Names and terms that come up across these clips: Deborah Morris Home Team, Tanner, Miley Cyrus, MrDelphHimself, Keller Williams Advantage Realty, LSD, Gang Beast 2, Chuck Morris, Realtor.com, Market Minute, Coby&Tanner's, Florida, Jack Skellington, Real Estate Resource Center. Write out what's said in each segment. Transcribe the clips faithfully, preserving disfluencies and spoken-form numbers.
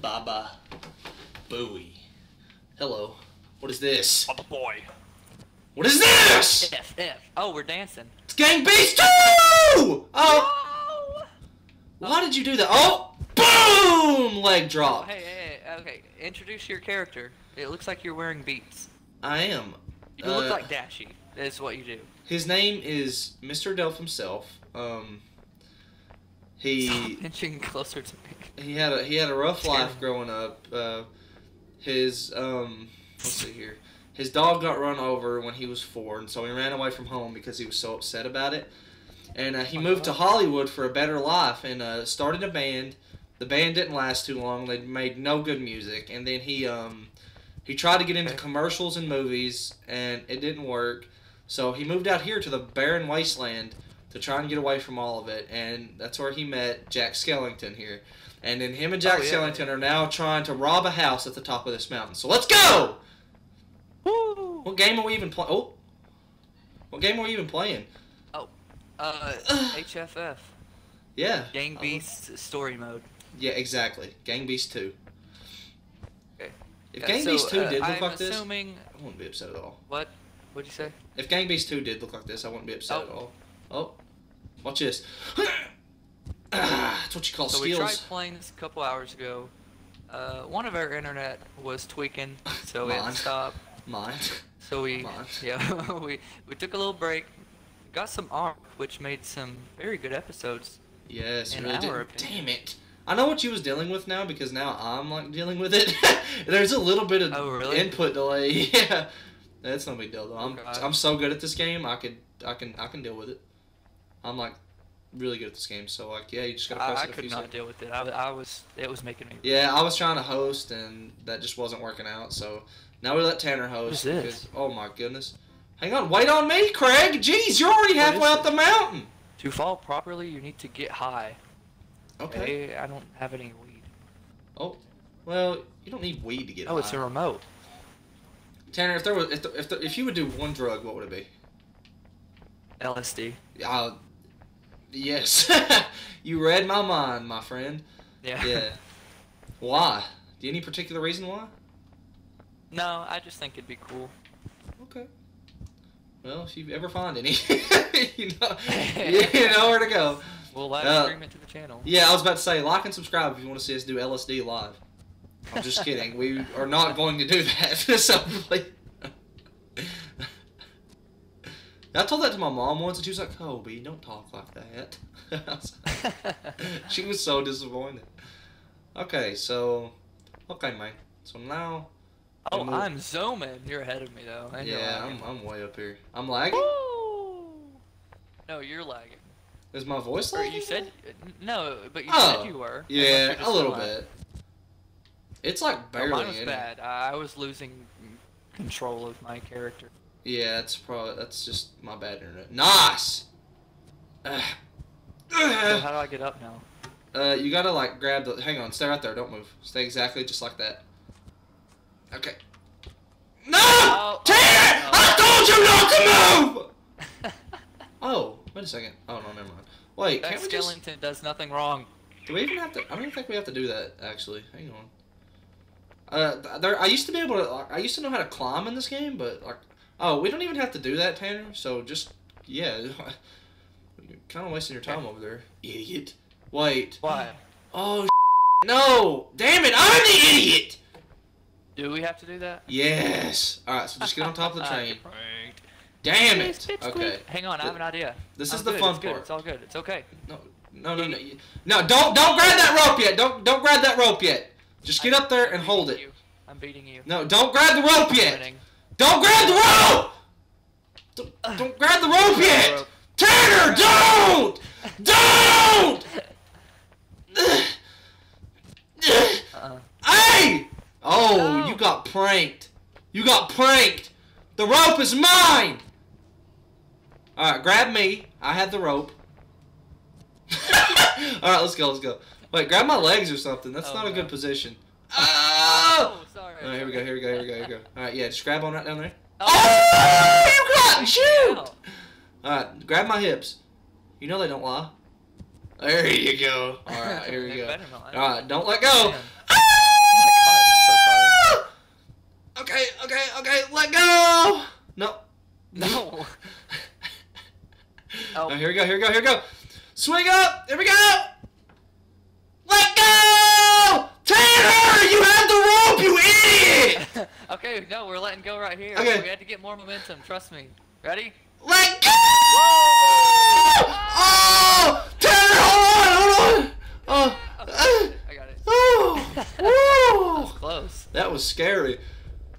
Baba Booey. Hello. What is this? Baba Boy. What is this? F, F. Oh, we're dancing. It's Gang Beast two! Oh! No. Why did you do that? Oh! Boom! Leg drop. Hey, hey, hey, okay. Introduce your character. It looks like you're wearing beats. I am. You uh, look like Dashy. That's what you do. His name is Mister Delph himself. Um, he. Stop pinching closer to me. He had a he had a rough life growing up. Uh, his um, let's see here. His dog got run over when he was four, and so he ran away from home because he was so upset about it. And uh, he moved to Hollywood for a better life and uh, started a band. The band didn't last too long. They made no good music, and then he um, he tried to get into commercials and movies, and it didn't work. So he moved out here to the barren wasteland to try and get away from all of it, and that's where he met Jack Skellington here. And then him and Jack oh, yeah. Skellington are now trying to rob a house at the top of this mountain. So let's go! Woo! What game are we even playing? Oh! What game are we even playing? Oh, uh, H F F. Yeah. Gang Beast uh, story mode. Yeah, exactly. Gang Beast two. Okay. If yeah, Gang so, Beast two uh, did look I'm like assuming... this, I wouldn't be upset at all. What? What'd you say? If Gang Beast two did look like this, I wouldn't be upset oh. at all. Oh, watch this. That's what you call so skills. So we tried playing this a couple hours ago. Uh, one of our internet was tweaking, so it stopped. Mine. So we, Mine. yeah, we we took a little break, got some art, which made some very good episodes. Yes, in really our opinion. Damn it! I know what you was dealing with now because now I'm like dealing with it. There's a little bit of oh, really? input delay. Yeah. That's no big deal though. I'm God. I'm so good at this game. I could I can I can deal with it. I'm like really good at this game. So like yeah, you just gotta press I, it. I could not seconds. deal with it. I, I was it was making me. Yeah, I was trying to host and that just wasn't working out. So now we let Tanner host. Who's this? Because, oh my goodness! Hang on, wait on me, Craig. Jeez, you're already halfway up the mountain. To fall properly, you need to get high. Okay. I, I don't have any weed. Oh, well, you don't need weed to get oh, high. Oh, it's a remote. Tanner, if there was, if the, if, the, if you would do one drug, what would it be? L S D. Uh, yes. You read my mind, my friend. Yeah. Yeah. Why? Do you any particular reason why? No, I just think it'd be cool. Okay. Well, if you ever find any, you know, you know where to go. We'll live uh, stream it to the channel. Yeah, I was about to say, like and subscribe if you want to see us do L S D live. I'm just kidding. We are not going to do that. So, like, I told that to my mom once, and she was like, "Coby, don't talk like that." Was like, she was so disappointed. Okay, so okay, mate. So now. Oh, we'll... I'm zooming. You're ahead of me though. And yeah, I'm I'm way up here. I'm lagging. Woo! No, you're lagging. Is my voice lagging? You said no, but you oh, said you were. Yeah, a little bit. It's like barely. Oh, mine was bad. I was losing control of my character. Yeah, that's probably that's just my bad internet. Nice. Uh, so how do I get up now? Uh, you gotta like grab the. Hang on, stay right there. Don't move. Stay exactly just like that. Okay. No, oh, Tanner! Oh, oh. I told you not to move. Oh, wait a second. Oh no, never mind. Wait, that can't we just? Skellington does nothing wrong. Do we even have to? I don't even think we have to do that. Actually, hang on. Uh, there. I used to be able to. Like, I used to know how to climb in this game, but like, oh, we don't even have to do that, Tanner. So just, yeah, you're kind of wasting your time over there, idiot. Wait. Why? Oh, sh no! Damn it! I'm the idiot. Do we have to do that? Yes. All right. So just get on top of the train. Damn it. Okay. Hang on. I have an idea. This is the fun part. It's all good. It's okay. No. No. No. No. No. Don't. Don't grab that rope yet. Don't. Don't grab that rope yet. Just get up there and hold it. You. I'm beating you. No, don't grab the rope yet. Don't grab the rope. Don't, don't grab the rope yet. Tanner, don't! Don't! Uh-uh. Hey! Oh, no. You got pranked. You got pranked. The rope is mine. All right, grab me. I had the rope. All right, let's go. Let's go. Wait, grab my legs or something. That's oh, not a good no. position. Oh! Oh, sorry. All right, here we go, here we go, here we go, here we go. All right, yeah, just grab on right down there. Oh! Oh you got shoot! All right, grab my hips. You know they don't lie. There you go. All right, here we go. All right, don't let go. Oh! No. Oh. No, here we go, here we go, here we go. Swing up! Here we go! Let go! Tanner! You had the rope, you idiot! Okay, no, we're letting go right here. Okay. We had to get more momentum, trust me. Ready? Let go! Oh! Tanner, hold on, hold on! Oh. Okay. I got it. Oh! Woo! That was close. That was scary.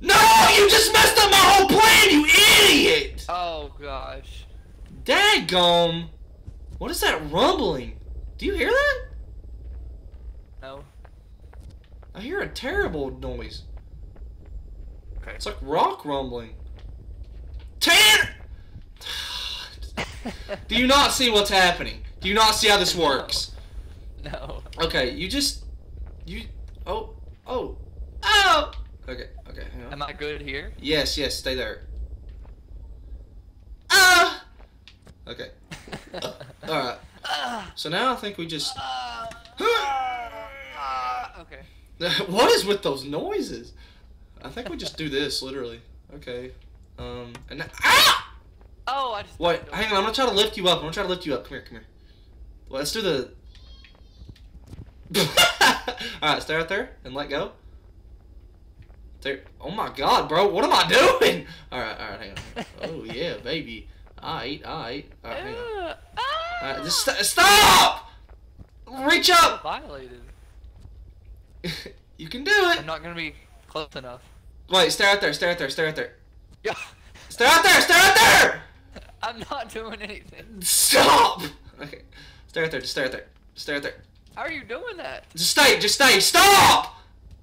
No! You just messed up my whole plan, you idiot! Oh, gosh. Dadgum! What is that rumbling? Do you hear that? No. I hear a terrible noise. Okay. It's like rock rumbling. Tanner! Do you not see what's happening? Do you not see how this works? No. No. Okay, you just... You... Oh. Oh. Oh! Okay, okay, hang on. Am I good here? Yes, yes, stay there. Ah! Okay. uh, Alright. So now I think we just... Okay. What is with those noises? I think we just do this, literally. Okay. Um, and now... Ah! Oh, I just... Wait, hang on, I'm gonna try to lift you up. I'm gonna try to lift you up. Come here, come here. Well, let's do the... Alright, stay right there and let go. There. Oh my god, bro, what am I doing? Alright, alright, hang on. Oh yeah, baby. Alright, alright. Alright, hang on. Alright, just st stop! Reach up! Violated. You can do it! I'm not gonna be close enough. Wait, stay out there, stay out there, stay out there. Yeah. Stay out there, stay out there! I'm not doing anything. Stop! Okay. Stay out there, just stay out there. Stay out there. How are you doing that? Just stay, just stay, stop!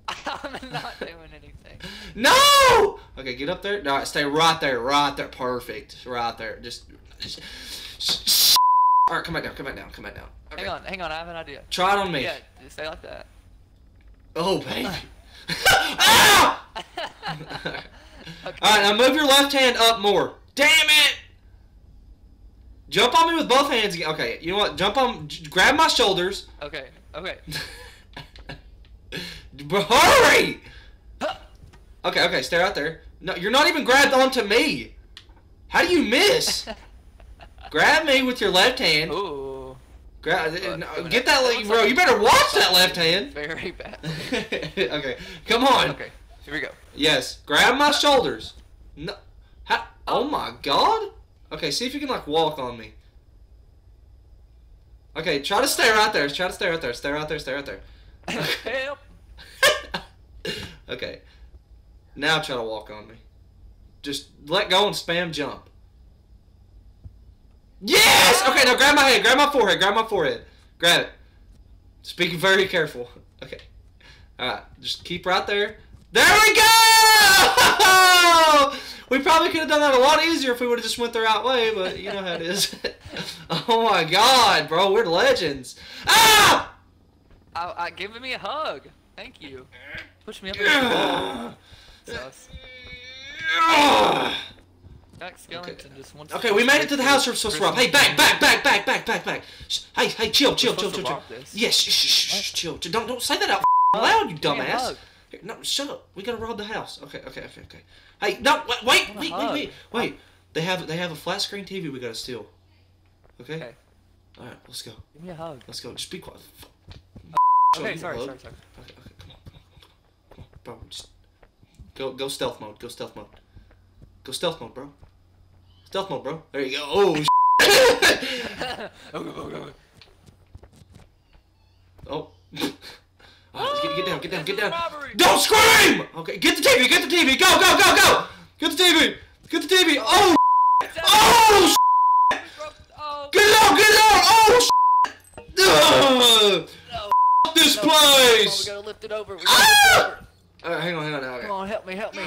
I'm not doing anything. No! Okay, get up there. No, stay right there, right there. Perfect. Right there. Just... just sh sh Alright, come back down, come back down, come back down. Okay. Hang on, hang on, I have an idea. Try it on me. Yeah, just stay like that. Oh, baby. Ah! Alright, okay. All right, now move your left hand up more. Damn it! Jump on me with both hands again. Okay, you know what? Jump on... Grab my shoulders. Okay, okay. Hurry! Okay, okay, stay out there. No, you're not even grabbed onto me. How do you miss? Grab me with your left hand. Ooh. Grab, no, get that, that bro. Like you better watch that left hand. Very bad. Okay, come on. Okay, here we go. Yes, grab my shoulders. No. How, oh my god. Okay, see if you can like walk on me. Okay, try to stay right there. Try to stay right there. Stay right there. Stay right there. Help. Okay, now try to walk on me. Just let go and spam jump. Yes! Okay, now grab my head, grab my forehead, grab my forehead. Grab it. Just be very careful. Okay. Alright, just keep right there. There we go! We probably could have done that a lot easier if we would have just went the right way, but you know how it is. Oh my god, bro, we're legends. Ah! I, I, giving me a hug. Thank you. Push me up. Uh, uh, Jack Skellington okay. just wants okay, to we made it to the house we're supposed to rob. Hey, back, back, back, back, back, back, back. Hey, hey, chill, chill, chill, chill, chill. Yes, yeah, shh, shh, shh, chill. Don't, don't say that out hug. Loud, you dumbass. Here, no, shut up. We gotta rob the house. Okay, okay, okay, okay. Hey, no, wait, wait, wait, wait, wait, wait. They have, they have a flat screen T V. We gotta steal. Okay. Okay. All right, let's go. Give me a hug. Let's go. Just be quiet. Okay, sorry, sorry, sorry. Okay, okay, come on, come on, come on, come on, bro. Just go, go stealth mode. Go stealth mode. Go stealth mode, bro. Stealth mode, bro. There you go. Oh, okay, okay, okay. Oh. Right, get, get down, get down, get down. Don't scream. Okay, get the T V, get the T V. Go, go, go, go. Get the T V. Get the T V. Oh. Oh. Get out, get out. Oh. This no, place! No, we gotta lift it over. We gotta ah! lift it over. Alright, hang on, hang on, okay. Come on, help me, help me.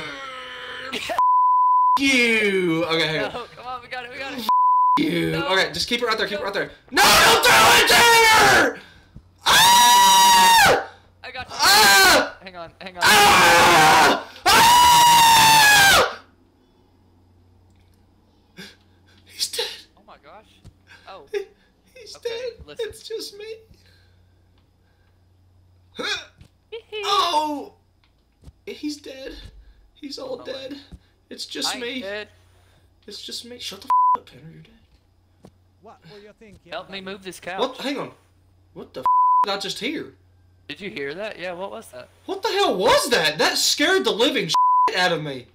You! Okay, hang on. No, come on, we got it, we got it. You! No. Okay, just keep it right there, keep no. it right there. No, don't throw it there! Ah! I got you. Ah! Hang on, hang on. Ah! Ah! He's dead. Oh my gosh. Oh. He, he's okay, dead. Listen. It's just me. Oh, he's dead. He's all dead. It's just me. Dead. It's just me. Shut the f up, Tanner, you're dead. What were you thinking? Help me move this couch. What? Hang on. What the f did I just hear? Did you hear that? Yeah, what was that? What the hell was that? That scared the living shit out of me.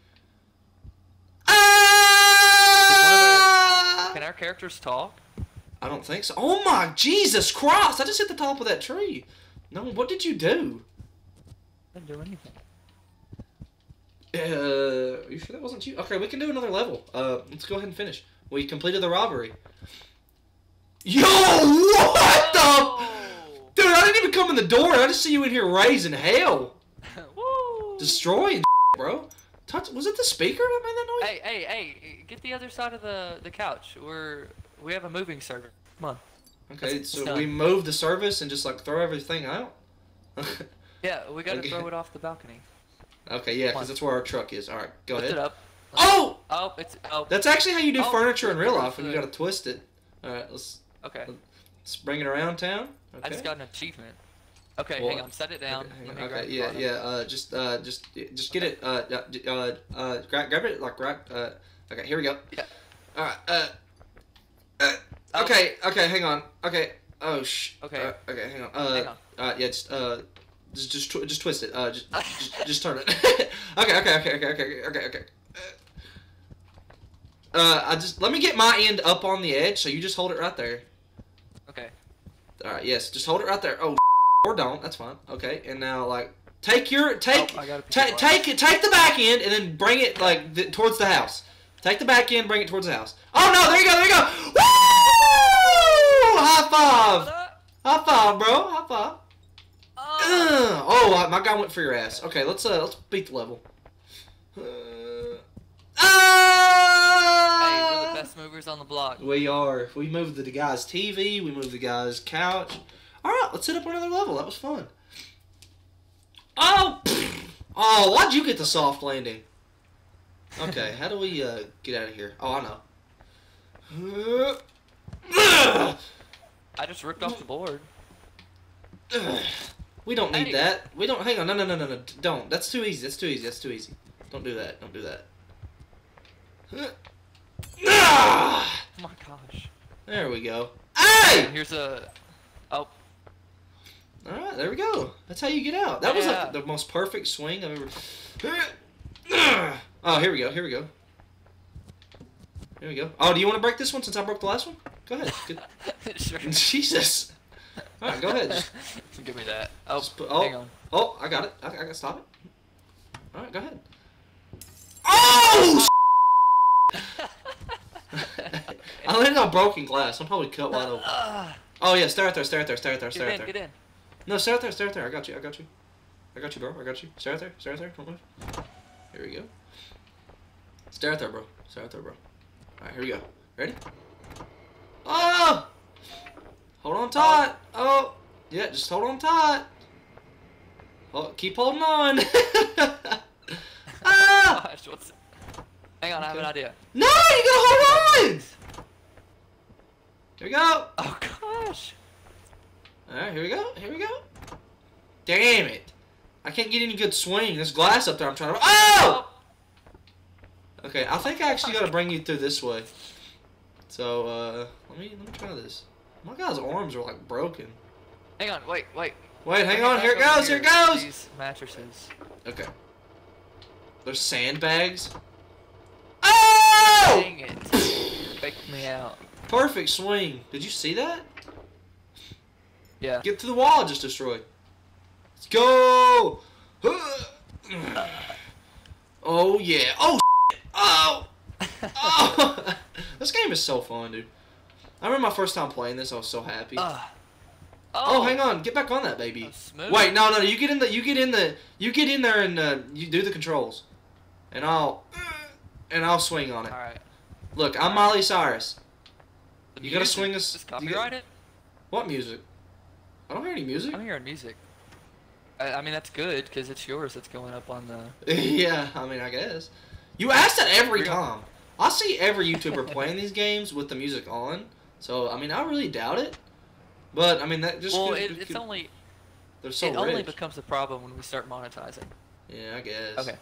Ah! Can our characters talk? I don't think so. Oh my Jesus Christ! I just hit the top of that tree. No, what did you do? I didn't do anything. Uh, you sure that wasn't you? Okay, we can do another level. Uh, let's go ahead and finish. We completed the robbery. Yo, what the? Oh. Dude, I didn't even come in the door. I just see you in here raising hell, woo. Destroying, bro. Touch. Was it the speaker that made that noise? Hey, hey, hey! Get the other side of the the couch. We're we have a moving server. Come on. Okay, That's so done. We move the service and just like throw everything out. Yeah, we gotta okay. throw it off the balcony. Okay, yeah, because that's where our truck is. All right, go Lift ahead. It up. Oh! Oh, it's oh. That's actually how you do oh, furniture in real life, and you gotta twist it. All right, let's. Okay. Let's bring it around town. Okay. I just got an achievement. Okay, well, hang on. Set it down. Okay, okay yeah, yeah. Uh, just, uh, just, just get okay. it. Uh, uh, uh, grab, grab it like right. Uh, okay, here we go. Yeah. All right. Uh. uh Okay, okay, hang on. Okay, oh sh. Okay. Uh, okay, hang on. Uh, hang on. Uh, yeah, just uh, just just, tw just twist it. Uh, just just, just turn it. okay, okay, okay, okay, okay, okay, okay. Uh, I just let me get my end up on the edge, so you just hold it right there. Okay. All right. Yes, just hold it right there. Oh, or don't. That's fine. Okay, and now like take your take oh, take take take the back end and then bring it like th towards the house. Take the back end, bring it towards the house. Oh no! There you go! There you go! Woo! High five! High five, bro! High five! Oh, oh my guy went for your ass. Okay, let's uh, let's beat the level. Uh, uh, hey, we're the best movers on the block. We are. We moved the guy's T V. We moved the guy's couch. All right, let's hit up another level. That was fun. Oh, oh! Why'd you get the soft landing? Okay, how do we uh, get out of here? Oh, I know. Uh, uh, I just ripped off the board. We don't need that. We don't. Hang on. No, no, no, no, no. Don't. That's too easy. That's too easy. That's too easy. Don't do that. Don't do that. Oh my gosh. There we go. Hey! Here's a. Oh. All right. There we go. That's how you get out. That yeah. was like the most perfect swing I've ever. Oh, here we go. Here we go. Here we go. Oh, do you want to break this one since I broke the last one? Go ahead. Sure. Jesus. All right, go ahead. Just... Give me that. Oh, put... oh, hang on. Oh, I got it. I, I got to stop it. All right, go ahead. Oh! I landed on broken glass. I'm probably cut wide open. Oh, yeah, stare out there, stare out there, stare out there, stare out there. Get in, no, stare out there, stare out there. I got you, I got you. I got you, bro. I got you. Stare out there, stare out there. Don't move. Here we go. Stare out there, bro. Stare out there, bro. All right, here we go. Ready? Oh! Hold on tight. Oh, oh. yeah, just hold on tight. Oh, keep holding on. Ah! Gosh, what's... Hang on, okay. I have an idea. No, you gotta hold on. Here we go. Oh gosh. All right, here we go. Here we go. Damn it! I can't get any good swing. There's glass up there. I'm trying to. Oh! Okay, I think I actually gotta bring you through this way. So uh, let me let me try this. My guy's arms are like broken. Hang on, wait, wait. Wait, hang on, here it goes, here it goes! These mattresses. Okay. There's sandbags. Oh! Dang it. Faked me out. Perfect swing. Did you see that? Yeah. Get to the wall I just destroyed. Let's go! Oh, yeah. Oh, shit. Oh! Oh! This game is so fun, dude. I remember my first time playing this. I was so happy. Uh, oh. oh, hang on, get back on that baby. That Wait, no, no, you get in the, you get in the, you get in there and uh, you do the controls, and I'll, and I'll swing on it. All right. Look, I'm Miley Cyrus. The you gotta swing us. Just copyright it. What music? I don't hear any music. I'm hearing music. I, I mean, that's good because it's yours. That's going up on the. Yeah, I mean, I guess. You ask that every time. I see every YouTuber playing these games with the music on. So I mean, I really doubt it, but I mean that just. Well, could, it, it's could, only. They're so It rich. Only becomes a problem when we start monetizing. Yeah, I guess. Okay.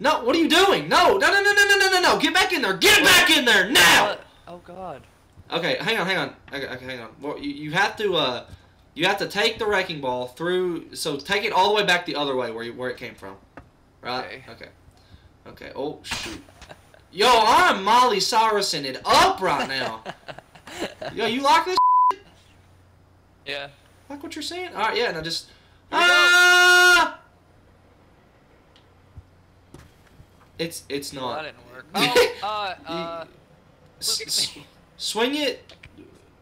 No, what are you doing? No, no, no, no, no, no, no, no, get back in there. Get back in there now. Oh, God. Okay, hang on, hang on. Okay, okay hang on. Well, you, you have to, uh, you have to take the wrecking ball through, so take it all the way back the other way where you, where it came from. Right? Okay. Okay. Okay. Oh, shoot. Yo, I'm Molly Cyrusing it up right now. Yo, you like this shit? Yeah. Like what you're saying? All right, yeah, now just... Ah! It's, it's not. Well, that didn't work. Oh, uh, uh... Look at me. Swing it.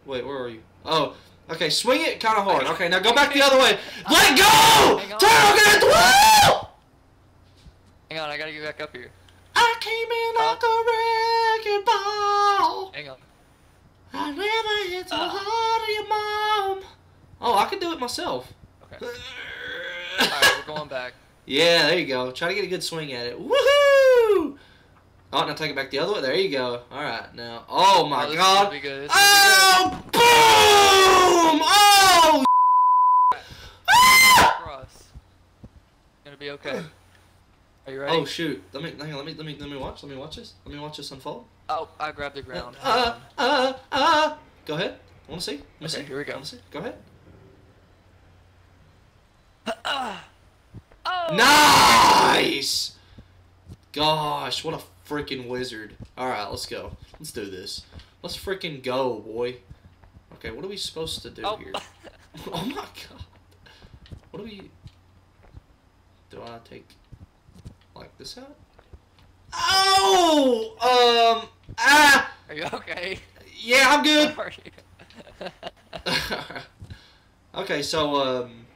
Wait, where are you? Oh, okay. Swing it kind of hard. Okay, now go back the other way. Let go! Turn against the wall! Hang on, I gotta get back up here. I came in uh, like a wrecking ball. Hang on. I never hit the uh, heart of your mom. Oh, I can do it myself. Okay. All right, we're going back. Yeah, there you go. Try to get a good swing at it. Woohoo! Oh, now take it back the other way. There you go. All right, now. Oh, my oh, God. Oh, boom! Oh, right. Ah! It's gonna be okay. Are you ready? Oh, shoot. Let me, hang on, let me, let me, let me watch. Let me watch this. Let me watch this unfold. Oh, I grabbed the ground. Uh, uh, uh, uh. Go ahead. I want to see. Let me okay, see. Here we go. I want to see. Go ahead. Uh, oh. Nice! Gosh, what a freaking wizard. Alright, let's go. Let's do this. Let's freaking go, boy. Okay, what are we supposed to do oh. here? Oh my God. What do we... Do I take... Like this out? Oh! Um... Ah! Are you okay? Yeah, I'm good! How are you? Okay, so, um...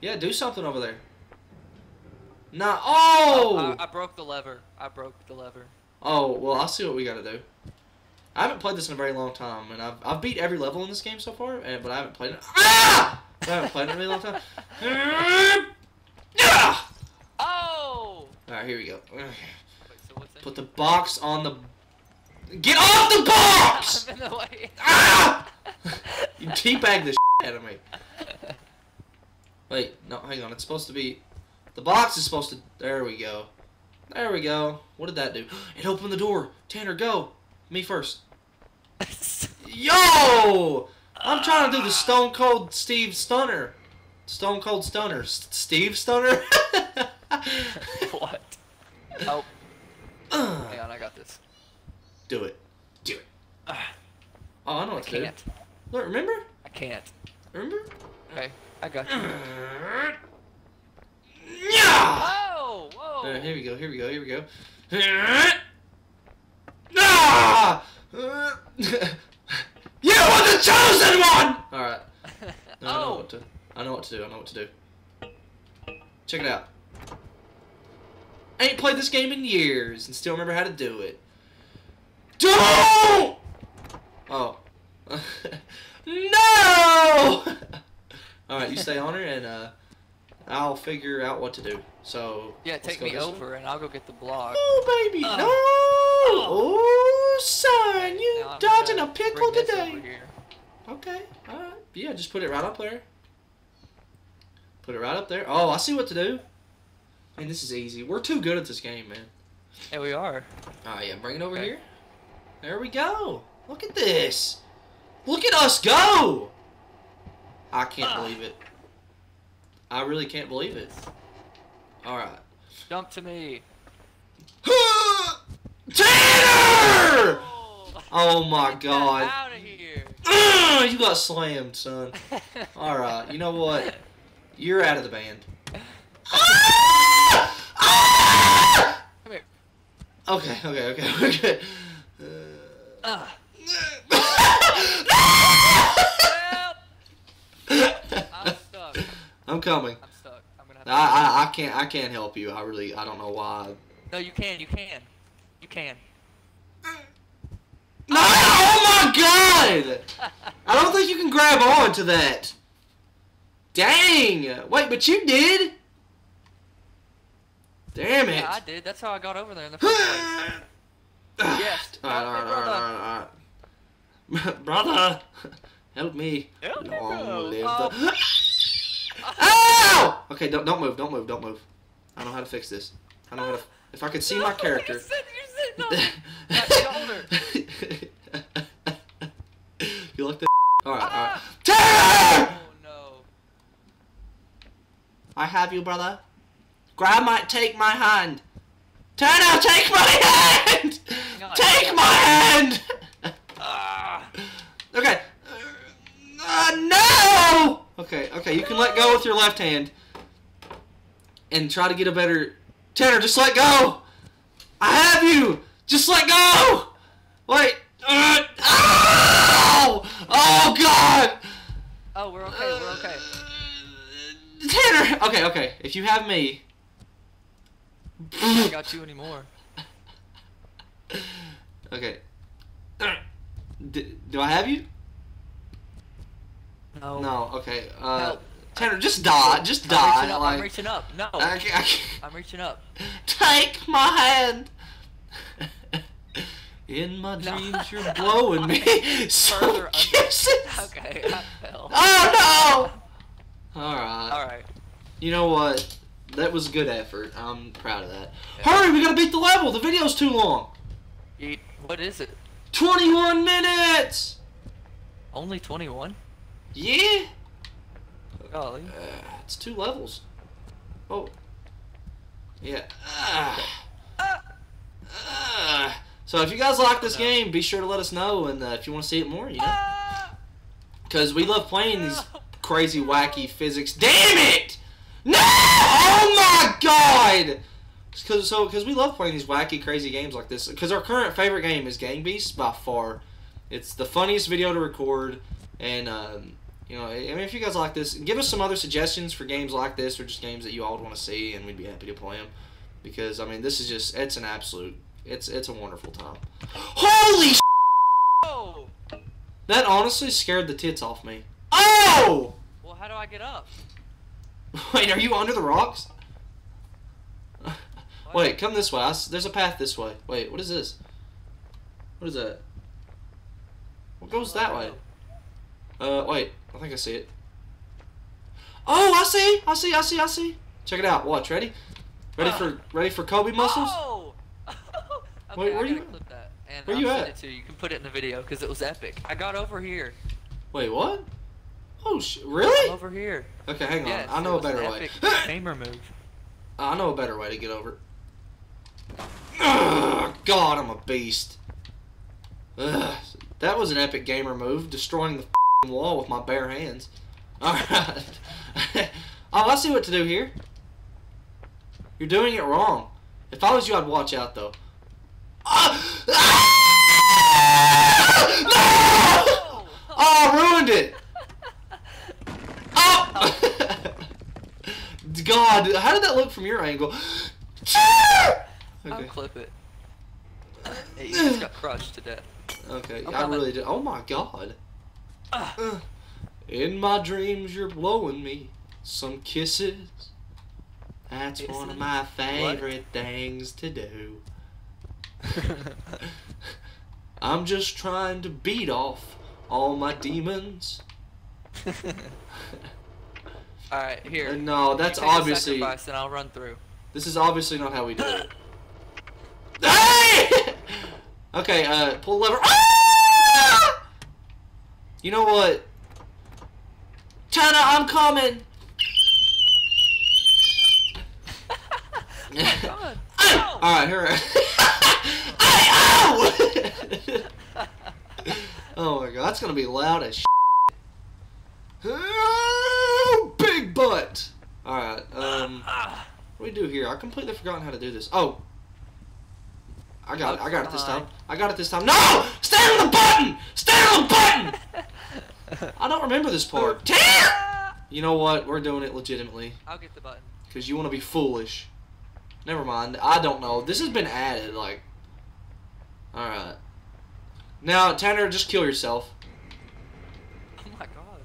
yeah, do something over there. Nah, oh! oh I, I broke the lever. I broke the lever. Oh, well, I see what we gotta do. I haven't played this in a very long time, and I've, I've beat every level in this game so far, and, but I haven't played it. Ah! I haven't played it in a really long time. Ah! Oh! Alright, here we go. Wait, so what's Put the box on the... Get off the box! I'm in the way. Ah! You teabag the shit out of me. Wait, no, hang on. It's supposed to be... The box is supposed to... There we go. There we go. What did that do? It opened the door. Tanner, go. Me first. Yo! I'm trying to do the Stone Cold Steve Stunner. Stone Cold Stunner. S Steve Stunner? What? Oh. Uh, Hang on, I got this. Do it. Do it. Uh, oh, I know what I to can't. do. Look, remember? I can't. Remember? Okay, I got you. Uh, Whoa, whoa. All right, here we go, here we go, here we go. Ah! You were the chosen one! Alright. No, oh. I know what to I know what to do, I know what to do. Check it out. I ain't played this game in years and still remember how to do it. Don't! Oh. No! Alright, you stay on her and uh I'll figure out what to do. So yeah, take me over way. and I'll go get the block. Oh baby, uh, no! Oh, oh son, you dodging a pickle today. Okay, all right. Yeah, just put it right up there. Put it right up there. Oh, I see what to do. Man, this is easy. We're too good at this game, man. Yeah, we are. Oh yeah, bring it over okay. here. There we go. Look at this. Look at us go. I can't uh. believe it. I really can't believe it. Alright. Jump to me. Tanner! Oh, oh my Get God. Out of here. Uh, you got slammed, son. Alright, you know what? You're out of the band. Ah! Ah! Come here. Okay, okay, okay, we're good. Uh. Uh. I'm coming. I'm stuck. I'm gonna have to I, I I can't I can't help you. I really I don't know why. No, you can. You can. You can. No! Oh my God! I don't think you can grab on to that. Dang! Wait, but you did. Damn it! Yeah, I did. That's how I got over there in the first place. Yes. All right, all right, all right, all right, all right. Brother, help me. Help Long me, bro. live the Ow! Okay, don't don't move, don't move, don't move. I know how to fix this. I know how to If I could see no, my character. You're sitting, you're sitting on that shoulder. You like that? All right, ah! All right. Tanner! Oh no! I have you, brother. Grab my, take my hand. Tanner, take my hand! God, take God. my hand! Uh, okay. Uh, no! Okay, okay, you can let go with your left hand. And try to get a better... Tanner, just let go! I have you! Just let go! Wait. Uh, oh! Oh, God! Oh, we're okay, we're okay. Uh, Tanner! Okay, okay, if you have me... I don't got you anymore. Okay. D do I have you? No. No, okay. Uh, Help. Tanner, just die. Just die. I'm reaching up. Like, I'm reaching up. No. I can't, I can't. I'm reaching up. Take my hand. In my dreams, no. You're blowing me. So further under. Okay, I fell. Oh, no. All right. All right. You know what? That was good effort. I'm proud of that. Yeah. Hurry, we gotta beat the level. The video's too long. Eat. What is it? twenty-one minutes. Only twenty-one? Yeah. Golly. Uh, it's two levels. Oh. Yeah. Uh, okay. uh, so if you guys like this no. game, be sure to let us know, and uh, if you want to see it more, you know, because we love playing these crazy, wacky physics. Damn it! No! Oh my God! Cause, so, because we love playing these wacky, crazy games like this. Because our current favorite game is Gang Beast by far. It's the funniest video to record, and um, you know, I mean, if you guys like this, give us some other suggestions for games like this, or just games that you all would want to see, and we'd be happy to play them. Because I mean, this is just—it's an absolute, it's it's a wonderful time. Holy! Oh! That honestly scared the tits off me. Oh! Well, how do I get up? Wait, are you under the rocks? Wait, come this way. I, there's a path this way. Wait, what is this? What is that? What goes that way? Uh, wait. I think I see it. Oh, I see! I see, I see, I see! Check it out. Watch. Ready? Ready uh, for ready for Coby muscles? Oh! Okay, wait, where I you gotta clip that. And where I'm you at? It to you. You can put it in the video, because it was epic. I got over here. Wait, what? Oh, sh really? I'm over here. Okay, hang on. Yes, I know a better way. Gamer move. I know a better way to get over. Ugh, God, I'm a beast. Ugh, that was an epic gamer move, destroying the f***ing wall with my bare hands. All right. Oh, I see what to do here. You're doing it wrong. If I was you, I'd watch out though. Oh, ah! No! Oh, I ruined it. God, how did that look from your angle? Okay. I'll clip it. Hey, you just got crushed to death. Okay, I'm I really it. did. Oh my God. Uh. In my dreams, you're blowing me some kisses. That's Isn't one of my favorite what? things to do. I'm just trying to beat off all my demons. All right, here. No, that's obviously. Sacrifice and I'll run through. This is obviously not how we do it. Hey! Okay, uh, pull the lever. Ah! You know what? Tanner, I'm coming. Oh God. Oh! All right, here. Hey, ow! Oh my God, that's gonna be loud as shit. But alright, um what do we do here? I completely forgotten how to do this. Oh, I got it, I got it this time. I got it this time. No! Stand on the button! Stand on the button! I don't remember this part. You know what? We're doing it legitimately. I'll get the button. Because you want to be foolish. Never mind. I don't know. This has been added, like. Alright. Now, Tanner, just kill yourself. Oh my God.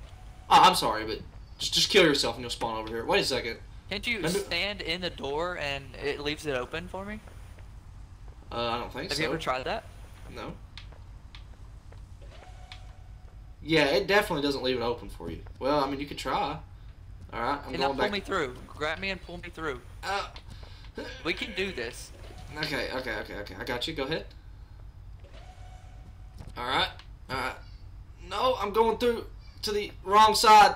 Oh, I'm sorry, but Just, just kill yourself and you'll spawn over here. Wait a second. Can't you Remember? stand in the door and it leaves it open for me? Uh, I don't think so. Have you ever tried that? No. Yeah, it definitely doesn't leave it open for you. Well, I mean, you could try. Alright, I'm and going now pull back. pull me through. Grab me and pull me through. Uh, we can do this. Okay, okay, okay, okay. I got you. Go ahead. Alright. Alright. No, I'm going through to the wrong side.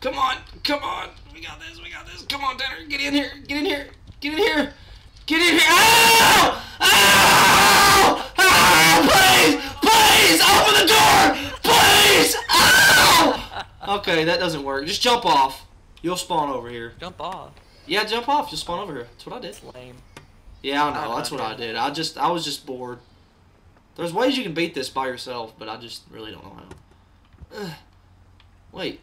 Come on. Come on. We got this. We got this. Come on, Tanner. Get in here. Get in here. Get in here. Get in here. Ow! Ow! Ow! Please! Please! Open the door! Please! Ow! Okay, that doesn't work. Just jump off. You'll spawn over here. Jump off. Yeah, jump off. You'll spawn over here. That's what I did. That's lame. Yeah, I know. That's what I did. I just, I was just bored. There's ways you can beat this by yourself, but I just really don't know how. Ugh. Wait.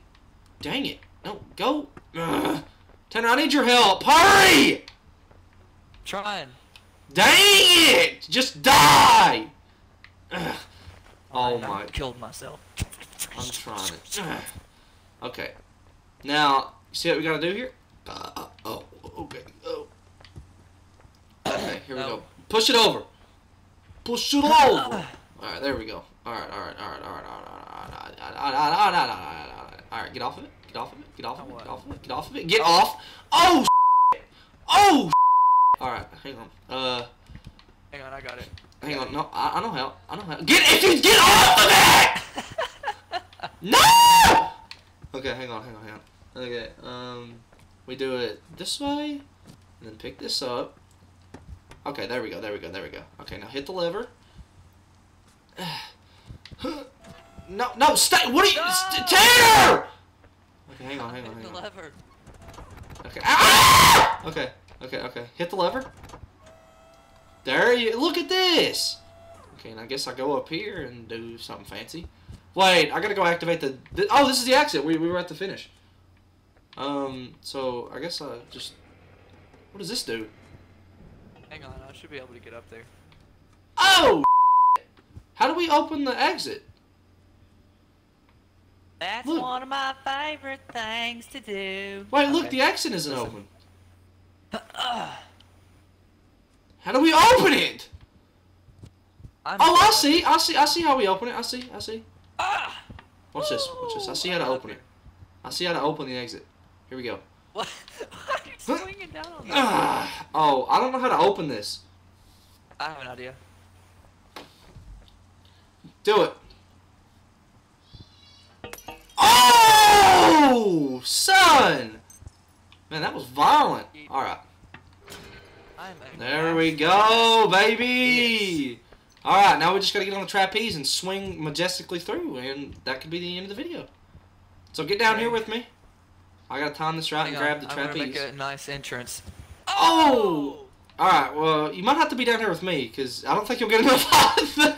Dang it. No, go. Ugh. Tanner, I need your help. Hurry! I'm trying. Dang it! Just die! Ugh. Oh, my. I killed myself. I'm trying it. Ugh. Okay. Now, you see what we gotta do here? Uh, oh, okay. Oh. Okay, here we oh. go. Push it over. Push it over. All right, there we go. All right, all right, all right, all right, all right, all right, all right, all right. Get off of it. Get off of it. Get off of it. Get off of it. Get off of it. Get off. Oh. Shit. Oh. Shit. All right, hang on. Uh. Hang on, I got it. Hang on. No, I, I know how. I know how. Get it. Get off of it. No. Okay, hang on, hang on, hang on. Okay. Um, we do it this way, and then pick this up. Okay, there we go, there we go, there we go. Okay, now hit the lever. No, no, stay! What are you... No! Tanner! Okay, hang on, hang on, hang on. Hit the lever. Okay. Ah! Okay, okay, okay. Hit the lever. There you... Look at this! Okay, and I guess I go up here and do something fancy. Wait, I gotta go activate the... the oh, this is the exit. We, we were at the finish. Um, so, I guess I just... What does this do? Hang on, I should be able to get up there. Oh! How do we open the exit? That's look. One of my favorite things to do. Wait, look, okay. The exit isn't Listen. Open. Uh, how do we open it? I'm oh, I see, I see, I see how we open it. I see, I see. Uh, watch woo. this, watch this. I see how to open it. I see how to open the exit. Here we go. What? Why are you swinging down on that? Oh, I don't know how to open this. I have an idea. Do it. Oh, son! Man, that was violent. All right. There we go, baby. All right, now we just gotta get on the trapeze and swing majestically through, and that could be the end of the video. So get down here with me. I gotta time this right and grab the trapeze. I'm gonna make a nice entrance. Oh! Alright, well, you might have to be down here with me, because I don't think you'll get enough out of there.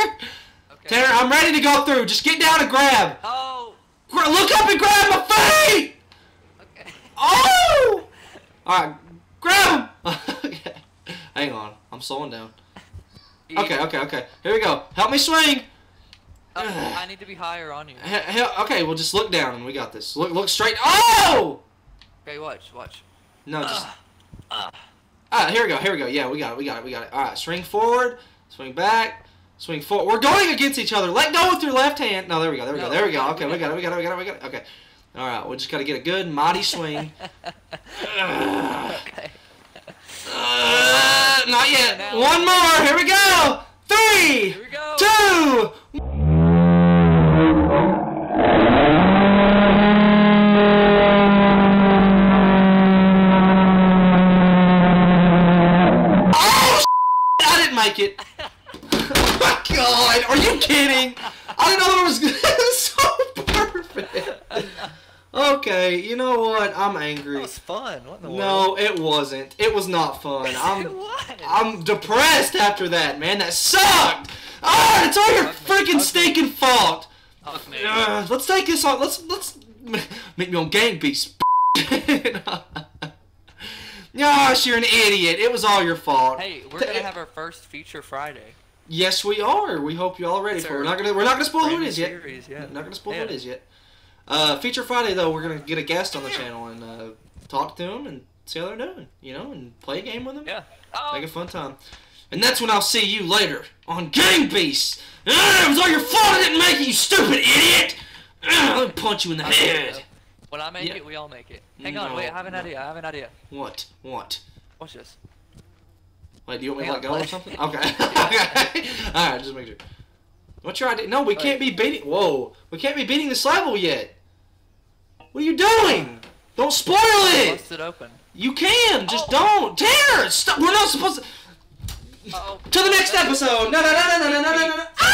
Okay. Tanner, I'm ready to go through. Just get down and grab. Oh! Gra look up and grab my feet! Okay. Oh! Alright, grab him! Okay. Hang on, I'm slowing down. Yeah. Okay, okay, okay. Here we go. Help me swing! Oh, I need to be higher on you. Hell, okay, well, just look down and we got this. Look, look straight. Oh! Okay, watch, watch. No, just. Uh, uh. Ah, here we go, here we go. Yeah, we got it, we got it, we got it. All right, swing forward, swing back, swing forward. We're going against each other. Let go with your left hand. No, there we go, there we no, go, there we go. Okay, we got it, we got it, we got it, we got it. Okay. All right, we just got to get a good, mighty swing. uh, okay. Uh, not yet. One more. Here we go. Three. Here we go. Two. It. Oh my God, are you kidding? I didn't know there was good. So perfect. Okay, you know what? I'm angry. That was fun. What in the no, world? It wasn't. It was not fun. I'm it was. I'm depressed after that, man. That sucked. Ah, oh, it's all your freaking stinking fault. Uh, let's take this on. Let's let's make me on Gang Beast. Gosh, you're an idiot. It was all your fault. Hey, we're gonna have our first feature Friday. Yes, we are. We hope you're all ready for it. We're not gonna we're not gonna spoil who it is yet. Not gonna spoil who it is yet. Uh, feature Friday though, we're gonna get a guest on the channel and uh, talk to them and see how they're doing. You know, and play a game with them. Yeah. Oh. Make a fun time. And that's when I'll see you later on Gang Beast. Ugh, it was all your fault. I didn't make it. You stupid idiot. Ugh, let me punch you in the head. When I make yeah. it, we all make it. Hang no, on, wait, I have an no. idea, I have an idea. What? What? Watch this. Like, do you want me to let go or something? Okay. Okay. All right, just make sure. What's your idea? No, we can't be beating... Whoa. We can't be beating this level yet. What are you doing? Don't spoil it! Bust it open. You can! Just oh. don't! Tanner! Stop! We're not supposed to... Uh-oh. To the next episode! No, no, no, no, no, no, no, no, no!